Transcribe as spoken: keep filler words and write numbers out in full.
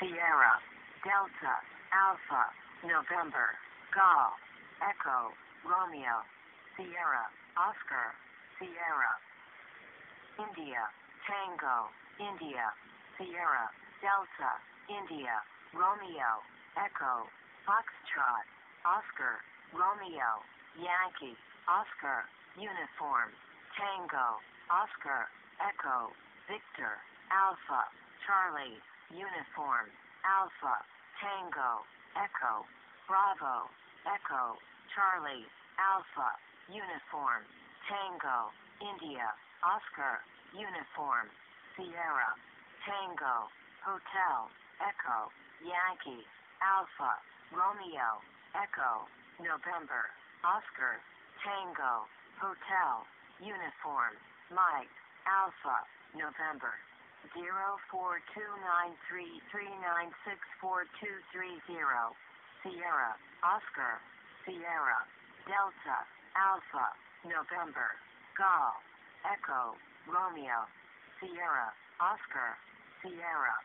Sierra, Delta, Alpha, November, Golf, Echo, Romeo, Sierra, Oscar, Sierra, India, Tango, India, Sierra, Delta, India, Romeo, Echo, Foxtrot, Oscar, Romeo, Yankee, Oscar, Uniform, Tango, Oscar, Echo, Victor, Alpha, Charlie, Uniform, Alpha, Tango, Echo, Bravo, Echo, Charlie, Alpha, Uniform, Tango, India, Oscar, Uniform, Sierra, Tango, Hotel, Echo, Yankee, Alpha, Romeo, Echo, November, Oscar, Tango, Hotel, Uniform, Mike, Alpha, November, zero four two nine three three nine six four two three zero, Sierra, Oscar, Sierra, Delta, Alpha, November, Golf, Echo, Romeo, Sierra, Oscar, Sierra.